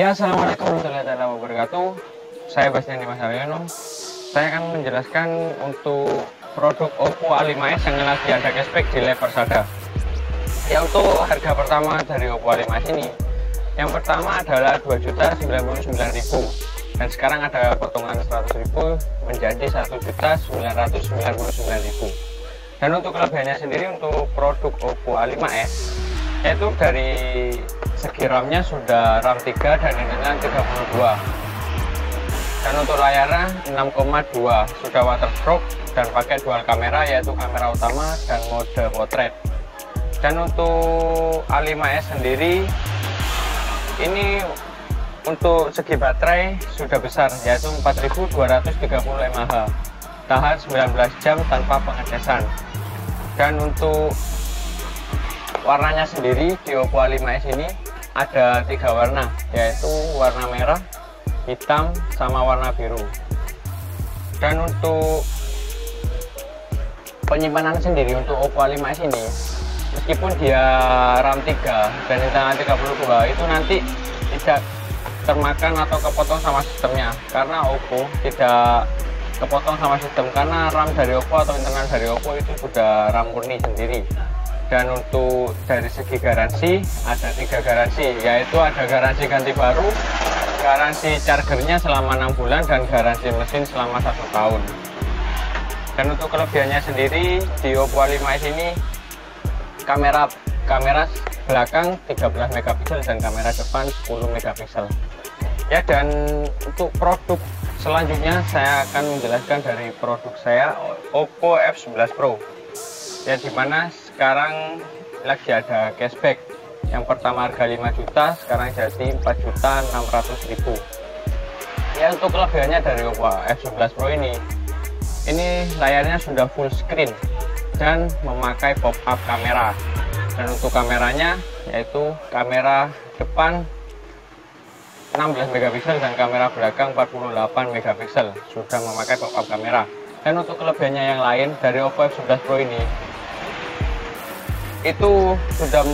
Ya, assalamualaikum warahmatullahi wabarakatuh. Saya Bastian Dimas Hanono. Saya akan menjelaskan untuk produk Oppo A5S yang lagi ada cashback di LAB Persada. Ya, untuk harga pertama dari Oppo A5S ini, yang pertama adalah 2.099.000 dan sekarang ada potongan 100.000 menjadi 1.999.000. Dan untuk kelebihannya sendiri untuk produk Oppo A5S yaitu dari segi RAM-nya sudah RAM 3 dan RAM 32. Dan untuk layarnya 6,2 sudah waterproof dan pakai dual kamera yaitu kamera utama dan mode portrait. Dan untuk A5S sendiri ini untuk segi baterai sudah besar yaitu 4.230 mAh, tahan 19 jam tanpa pengecasan. Dan untuk warnanya sendiri di Oppo A5s ini ada 3 warna yaitu warna merah, hitam, sama warna biru. Dan untuk penyimpanan sendiri untuk Oppo A5s ini meskipun dia RAM 3 dan RAM 32 itu nanti tidak termakan atau kepotong sama sistemnya karena Oppo tidak kepotong sama sistem karena RAM dari Oppo atau internal dari Oppo itu sudah RAM murni sendiri. Dan untuk dari segi garansi ada 3 garansi yaitu ada garansi ganti baru, garansi chargernya selama 6 bulan, dan garansi mesin selama 1 tahun. Dan untuk kelebihannya sendiri di Oppo A5s ini kamera belakang 13 MP dan kamera depan 10 MP. Ya, dan untuk produk selanjutnya saya akan menjelaskan dari produk saya Oppo F11 Pro. Ya, dimana sekarang lagi ada cashback. Yang pertama harga 5 juta sekarang jadi 4.600.000. Ya, untuk kelebihannya dari Oppo F11 Pro ini layarnya sudah full screen dan memakai pop up kamera. Dan untuk kameranya yaitu kamera depan 16 MP dan kamera belakang 48 MP, sudah memakai pop up kamera. Dan untuk kelebihannya yang lain dari Oppo F11 Pro itu sudah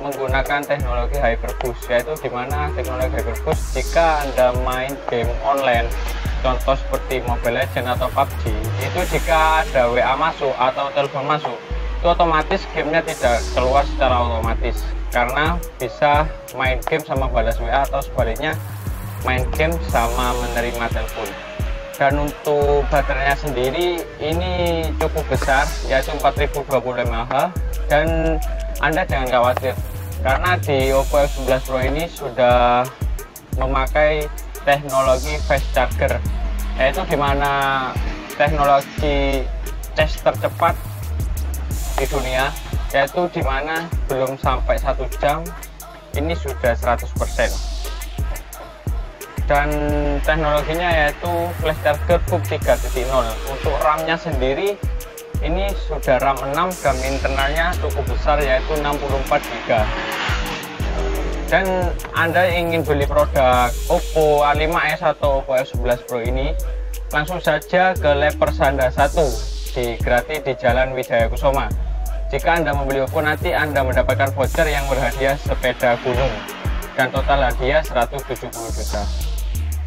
menggunakan teknologi Hyper Boost, yaitu dimana teknologi Hyper Boost jika Anda main game online contoh seperti Mobile Legends atau PUBG itu jika ada WA masuk atau telepon masuk itu otomatis gamenya tidak keluar secara otomatis karena bisa main game sama balas WA atau sebaliknya main game sama menerima telepon. Dan untuk baterainya sendiri ini cukup besar yaitu 4.020 mAh dan Anda jangan khawatir karena di Oppo F11 Pro sudah memakai teknologi fast charger yaitu dimana teknologi charge tercepat di dunia yaitu dimana belum sampai 1 jam ini sudah 100%. Dan teknologinya yaitu flash charger hub 3.0. Untuk RAM-nya sendiri ini sudah RAM 6 dan internalnya cukup besar yaitu 64 GB. Dan Anda ingin beli produk Oppo A5s atau Oppo F11 Pro langsung saja ke LAB Persada 1 di Grati di Jalan Wijaya Kusuma. Jika Anda membeli Oppo nanti Anda mendapatkan voucher yang berhadiah sepeda gunung dan total hadiah 170 juta.